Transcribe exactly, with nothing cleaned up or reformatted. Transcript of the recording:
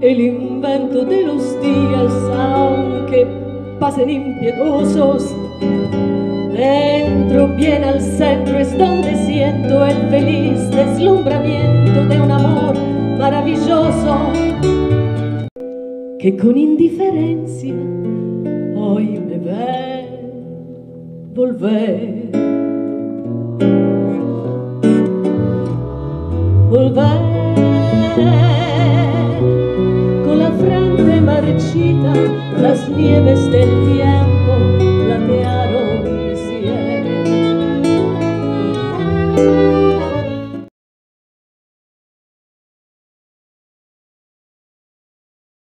el invento de los días, aunque pasen impiedosos. Dentro, bien al centro, es donde siento el feliz deslumbramiento de un amor maravilloso que con indiferencia hoy me ve volver, volver con la frente marchita, las nieves del día.